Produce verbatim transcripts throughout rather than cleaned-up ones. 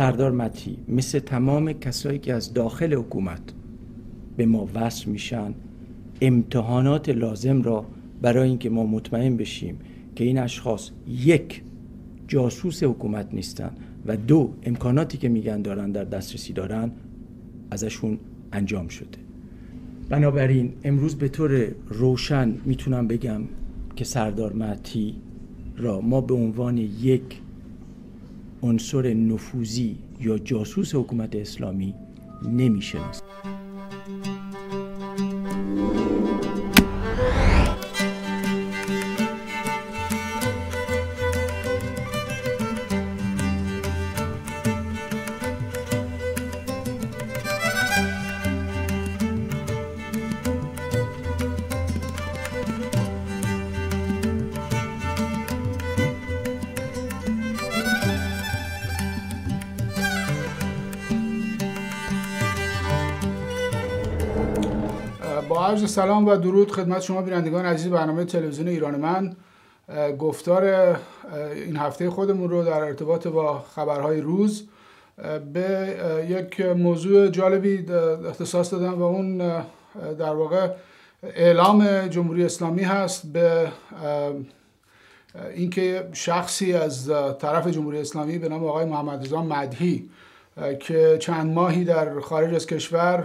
سردار مدحی مثل تمام کسایی که از داخل حکومت به ما وصل میشن امتحانات لازم را برای اینکه ما مطمئن بشیم که این اشخاص یک جاسوس حکومت نیستن و دو امکاناتی که میگن دارن در دسترسی دارن ازشون انجام شده. بنابراین امروز به طور روشن میتونم بگم که سردار مدحی را ما به عنوان یک عنصر نفوذی یا جاسوس حکومت اسلامی نمیشناسیم. عرض سلام و درود خدمت شما بینندگان عزیز برنامه تلویزیون ایران من. گفتار این هفته خودمون رو در ارتباط با خبرهای روز به یک موضوع جالبی اختصاص دادم و اون در واقع اعلام جمهوری اسلامی هست به اینکه شخصی از طرف جمهوری اسلامی به نام آقای محمدرضا مدحی که چند ماهی در خارج از کشور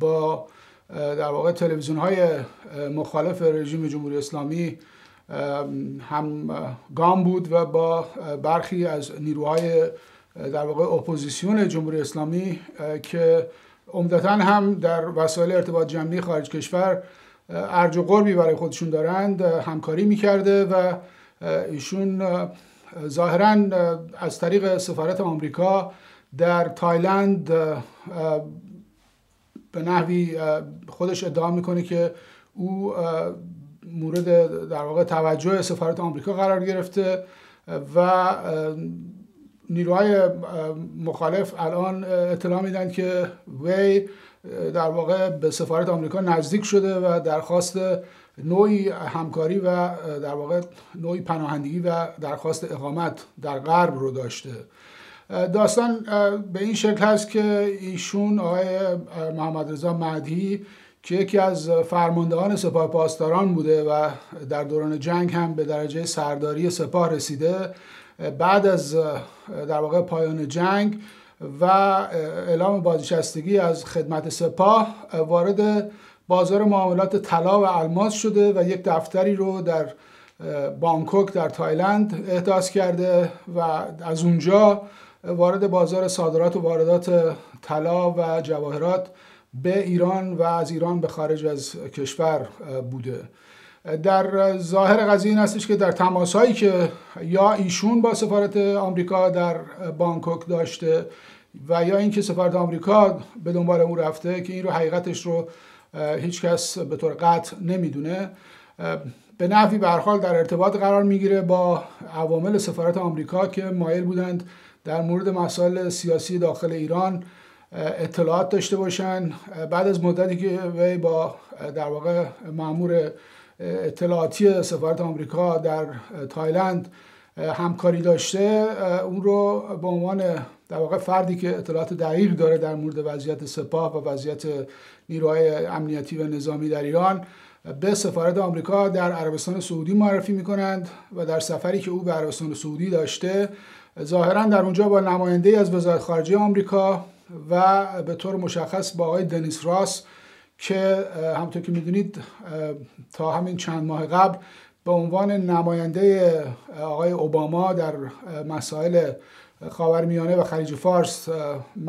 با در واقع تلویزیون‌های مخالف رژیم جمهوری اسلامی هم گام بود و با برخی از نیروهای در واقع اپوزیسیون جمهوری اسلامی که عمدتاً هم در وسایل ارتباط جمعی خارج کشور ارج و قربی برای خودشون دارند همکاری می‌کرده و ایشون ظاهراً از طریق سفارت آمریکا در تایلند به نحوی خودش ادعا میکنه که او مورد در واقع توجه سفارت آمریکا قرار گرفته و نیروهای مخالف الان اطلاع میدن که وی در واقع به سفارت آمریکا نزدیک شده و درخواست نوعی همکاری و در واقع نوعی پناهندگی و درخواست اقامت در غرب رو داشته. داستان به این شکل هست که ایشون آقای محمدرضا مدحی که یکی از فرماندهان سپاه پاسداران بوده و در دوران جنگ هم به درجه سرداری سپاه رسیده، بعد از در واقع پایان جنگ و اعلام بازنشستگی از خدمت سپاه وارد بازار معاملات طلا و الماس شده و یک دفتری رو در بانکوک در تایلند احداث کرده و از اونجا وارد بازار صادرات و واردات طلا و جواهرات به ایران و از ایران به خارج از کشور بوده. در ظاهر قضیه این هستش که در تماس‌هایی که یا ایشون با سفارت آمریکا در بانکوک داشته و یا اینکه سفارت آمریکا به دنبال اون رفته که این رو حقیقتش رو هیچ کس به طور قطع نمیدونه، به نحوی به هر حال در ارتباط قرار میگیره با عوامل سفارت آمریکا که مایل بودند در مورد مسائل سیاسی داخل ایران اطلاعات داشته باشند. بعد از مدتی که وی با در واقع مأمور اطلاعاتی سفارت آمریکا در تایلند همکاری داشته، اون رو به عنوان در واقع فردی که اطلاعات دقیق داره در مورد وضعیت سپاه و وضعیت نیروهای امنیتی و نظامی در ایران به سفارت آمریکا در عربستان سعودی معرفی می‌کنند و در سفری که او به عربستان سعودی داشته ظاهراً در اونجا با نماینده‌ای از وزارت خارجه آمریکا و به طور مشخص با آقای دنیس راس که همونطور که می‌دونید تا همین چند ماه قبل به عنوان نماینده آقای اوباما در مسائل خاورمیانه و خلیج فارس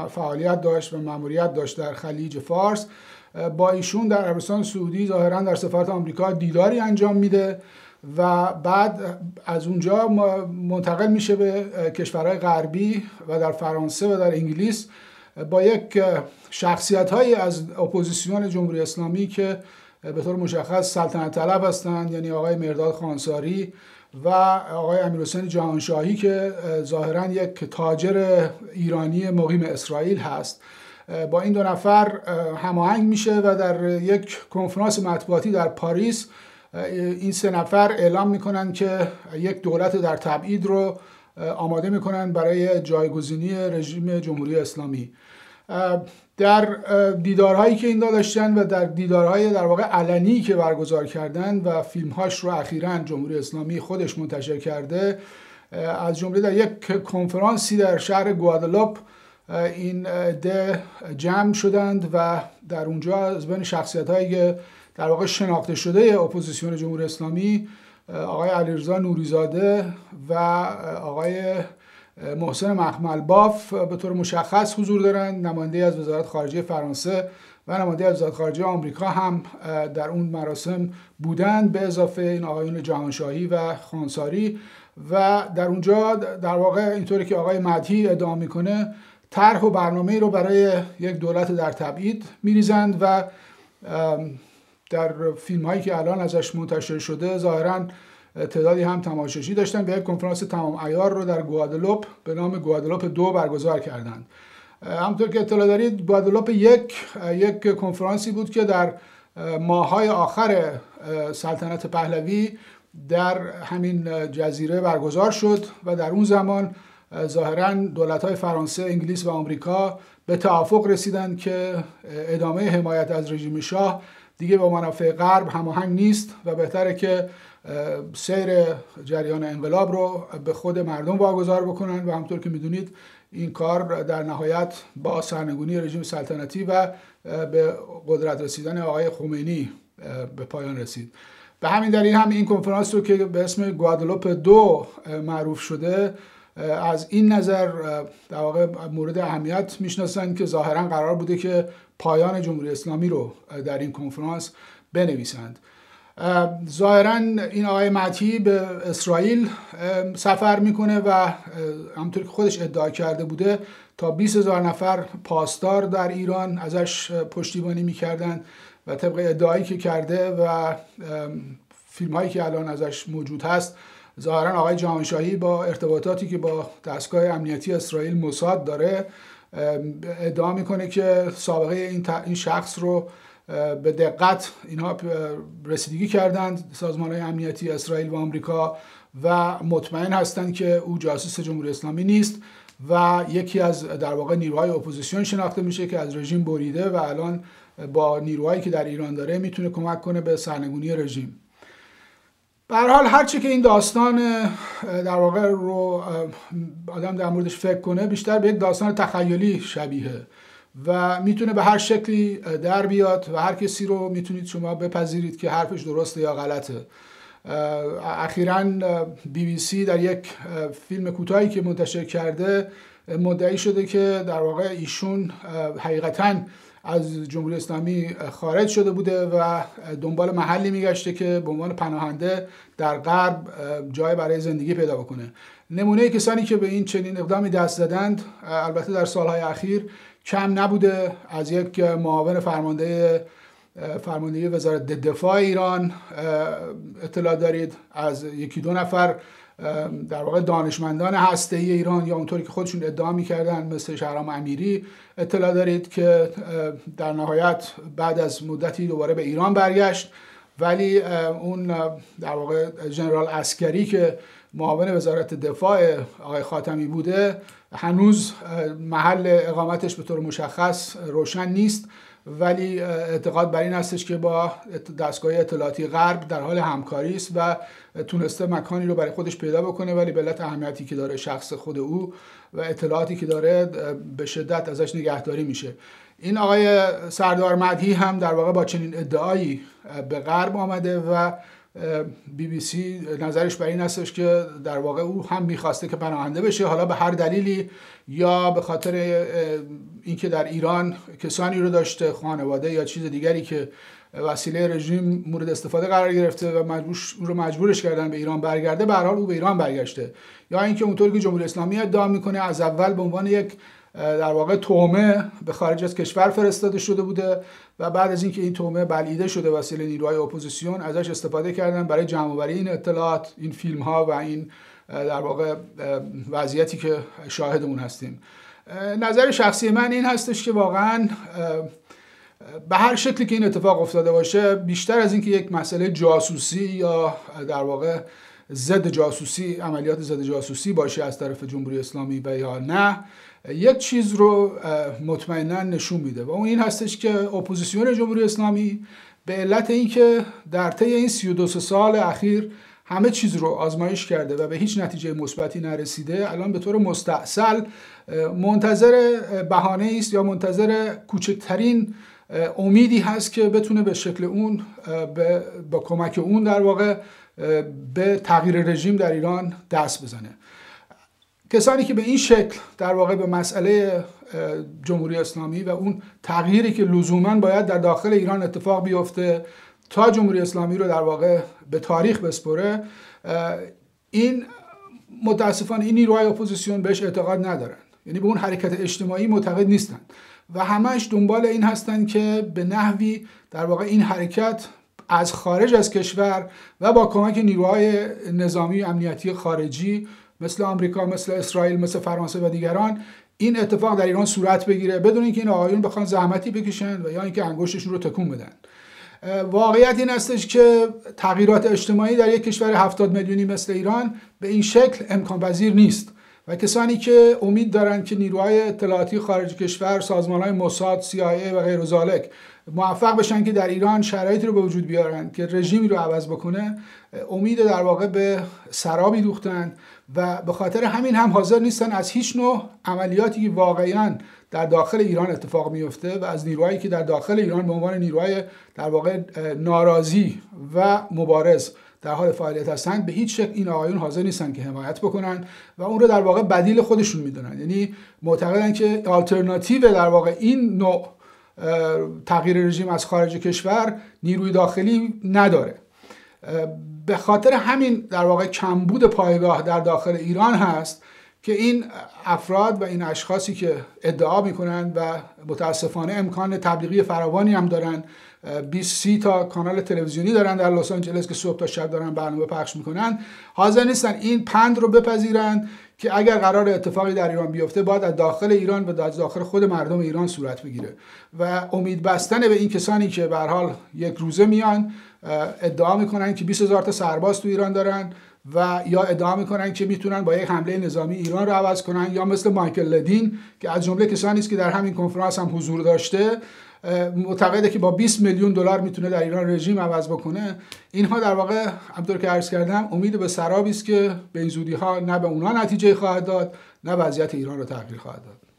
فعالیت داشت و مأموریت داشت در خلیج فارس، با ایشون در عربستان سعودی ظاهراً در سفارت آمریکا دیداری انجام میده و بعد از اونجا منتقل میشه به کشورهای غربی و در فرانسه و در انگلیس با یک شخصیت‌هایی از اپوزیسیون جمهوری اسلامی که به طور مشخص سلطنت طلب هستند، یعنی آقای مرداد خانساری و آقای امیرحسین جهانشاهی که ظاهراً یک تاجر ایرانی مقیم اسرائیل هست. با این دو نفر هماهنگ میشه و در یک کنفرانس مطبوعاتی در پاریس این سه نفر اعلام میکنن که یک دولت در تبعید رو آماده میکنن برای جایگزینی رژیم جمهوری اسلامی. در دیدارهایی که اینا داشتن و در دیدارهای در واقع علنی که برگزار کردن و فیلمهاش رو اخیراً جمهوری اسلامی خودش منتشر کرده، از جمله در یک کنفرانسی در شهر گوادالاپ این عده جمع شدند و در اونجا از بین شخصیت‌هایی که در واقع شناخته شده اپوزیسیون جمهوری اسلامی، آقای علیرضا نوریزاده و آقای محسن مخملباف به طور مشخص حضور دارند. نماینده از وزارت خارجه فرانسه و نماینده از وزارت خارجه آمریکا هم در اون مراسم بودند، به اضافه این آقایون جهانشاهی و خانساری. و در اونجا در واقع اینطوری که آقای مدحی ادعا میکنه طرح و برنامه‌ای رو برای یک دولت در تبعید میریزند و در فیلم هایی که الان ازش منتشر شده ظاهراً تعدادی هم تماشاشی داشتن و یک کنفرانس تمام عیار رو در گوادالاپ به نام گوادالاپ دو برگزار کردند. همونطور که اطلاع دارید گوادالاپ یک یک کنفرانسی بود که در ماهای آخر سلطنت پهلوی در همین جزیره برگزار شد و در اون زمان ظاهراً دولت‌های فرانسه، انگلیس و آمریکا به توافق رسیدند که ادامه حمایت از رژیم شاه دیگه با منافع غرب هماهنگ نیست و بهتره که سیر جریان انقلاب رو به خود مردم واگذار بکنن و همطور که میدونید این کار در نهایت با سرنگونی رژیم سلطنتی و به قدرت رسیدن آقای خمینی به پایان رسید. به همین دلیل هم این کنفرانس رو که به اسم گوادالاپ دو معروف شده از این نظر در واقع مورد اهمیت میشناسند که ظاهرا قرار بوده که پایان جمهوری اسلامی رو در این کنفرانس بنویسند. ظاهرا این آقای مدحی به اسرائیل سفر میکنه و همونطور که خودش ادعا کرده بوده تا بیست هزار نفر پاسدار در ایران ازش پشتیبانی میکردند و طبق ادعایی که کرده و فیلم هایی که الان ازش موجود هست ظاهرا آقای جهانشاهی با ارتباطاتی که با دستگاه امنیتی اسرائیل موساد داره ادعا میکنه که سابقه این, این شخص رو به دقت اینها رسیدگی کردند سازمان‌های امنیتی اسرائیل و آمریکا و مطمئن هستند که او جاسوس جمهوری اسلامی نیست و یکی از در واقع نیروهای اپوزیسیون شناخته میشه که از رژیم بریده و الان با نیروهایی که در ایران داره میتونه کمک کنه به سرنگونی رژیم. به هر حال هرچی که این داستان در واقع رو آدم در موردش فکر کنه بیشتر به یک داستان تخیلی شبیه و میتونه به هر شکلی در بیاد و هر کسی رو میتونید شما بپذیرید که حرفش درسته یا غلطه. اخیراً بی بی سی در یک فیلم کوتاهی که منتشر کرده مدعی شده که در واقع ایشون حقیقتاً از جمهوری اسلامی خارج شده بوده و دنبال محلی میگشته که به عنوان پناهنده در غرب جای برای زندگی پیدا بکنه. نمونه کسانی که به این چنین اقدامی دست زدند البته در سالهای اخیر کم نبوده، از یک معاون فرمانده فرماندهی وزارت دفاع ایران اطلاع دارید، از یکی دو نفر در واقع دانشمندان هسته‌ای ایران یا اونطوری که خودشون ادعا می‌کردن مثل شهرام امیری اطلاع دارید که در نهایت بعد از مدتی دوباره به ایران برگشت، ولی اون در واقع ژنرال عسکری که معاون وزارت دفاع آقای خاتمی بوده هنوز محل اقامتش به طور مشخص روشن نیست، ولی اعتقاد بر این هستش که با دستگاه اطلاعاتی غرب در حال همکاری است و تونسته مکانی رو برای خودش پیدا بکنه، ولی به علت اهمیتی که داره شخص خود او و اطلاعاتی که داره به شدت ازش نگهداری میشه. این آقای سردار مدحی هم در واقع با چنین ادعایی به غرب آمده و بی بی سی نظرش بر این هستش که در واقع او هم میخواسته که پناهنده بشه، حالا به هر دلیلی یا به خاطر اینکه در ایران کسانی رو داشته، خانواده یا چیز دیگری که وسیله رژیم مورد استفاده قرار گرفته و مجبور او رو مجبورش کردن به ایران برگرده، به هر حال او به ایران برگشته، یا اینکه اونطور که جمهوری اسلامی ادعا میکنه از اول به عنوان یک در واقع تومه به خارج از کشور فرستاده شده بوده و بعد از اینکه این تومه بلعیده شده وسیله نیروهای اپوزیسیون ازش استفاده کردن برای جمع‌آوری این اطلاعات، این فیلم ها و این در واقع وضعیتی که شاهد اون هستیم. نظر شخصی من این هستش که واقعا به هر شکلی که این اتفاق افتاده باشه بیشتر از اینکه یک مسئله جاسوسی یا در واقع ضد جاسوسی، عملیات ضد جاسوسی باشه از طرف جمهوری اسلامی و یا نه، یک چیز رو مطمئنا نشون میده و اون این هستش که اپوزیسیون جمهوری اسلامی به علت اینکه در طی این سی و دو سال اخیر همه چیز رو آزمایش کرده و به هیچ نتیجه مثبتی نرسیده، الان به طور مستعسل منتظر بهانه است یا منتظر کوچکترین امیدی هست که بتونه به شکل اون به با کمک اون در واقع به تغییر رژیم در ایران دست بزنه. کسانی که به این شکل در واقع به مسئله جمهوری اسلامی و اون تغییری که لزوما باید در داخل ایران اتفاق بیفته تا جمهوری اسلامی رو در واقع به تاریخ بسپره، این متاسفانه این نیروهای اپوزیسیون بهش اعتقاد ندارن، یعنی به اون حرکت اجتماعی معتقد نیستن و همش دنبال این هستن که به نحوی در واقع این حرکت از خارج از کشور و با کمک نیروهای نظامی امنیتی خارجی مثل آمریکا، مثل اسرائیل، مثل فرانسه و دیگران این اتفاق در ایران صورت بگیره بدون اینکه این آقایون بخوان زحمتی بکشن و یا اینکه انگشتشون رو تکون بدن. واقعیت این هستش که تغییرات اجتماعی در یک کشور هفتاد میلیونی مثل ایران به این شکل امکان پذیر نیست و کسانی که امید دارن که نیروهای اطلاعاتی خارج کشور، سازمانهای موساد، سی آی ای و غیر ذالک موفق بشن که در ایران شرایطی رو به وجود بیارن که رژیمی رو عوض بکنه، امید در واقع به سرابی دوختن و به خاطر همین هم حاضر نیستن از هیچ نوع عملیاتی که واقعا در داخل ایران اتفاق میفته و از نیروهایی که در داخل ایران به عنوان نیروهای در واقع ناراضی و مبارز در حال فعالیت هستند، به هیچ شکل این آقایون حاضر نیستن که حمایت بکنن و اون رو در واقع بدیل خودشون میدونن، یعنی معتقدن که آلترناتیو در واقع این نوع تغییر رژیم از خارج کشور نیروی داخلی نداره. به خاطر همین در واقع کمبود پایگاه در داخل ایران هست که این افراد و این اشخاصی که ادعا میکنن و متاسفانه امکان تبلیغی فراوانی هم دارن، بیست سی تا کانال تلویزیونی دارن در لس آنجلس که صبح تا شب دارن برنامه پخش میکنن، حاضر نیستن این پند رو بپذیرن که اگر قرار اتفاقی در ایران بیفته باید از داخل ایران و از داخل خود مردم ایران صورت بگیره و امید بستن به این کسانی که به هر حال یک روزه میان ادعا میکنن که بیست هزار تا سرباز تو ایران دارن و یا ادعا میکنن که میتونن با یک حمله نظامی ایران رو عوض کنن، یا مثل مایکل لدین که از جمله کسانی است که در همین کنفرانس هم حضور داشته معتقده که با بیست میلیون دلار میتونه در ایران رژیم عوض بکنه. اینها در واقع همونطور که عرض کردم امید به سرابی است که به این زودی ها نه به اونها نتیجه خواهد داد نه وضعیت ایران رو تغییر خواهد داد.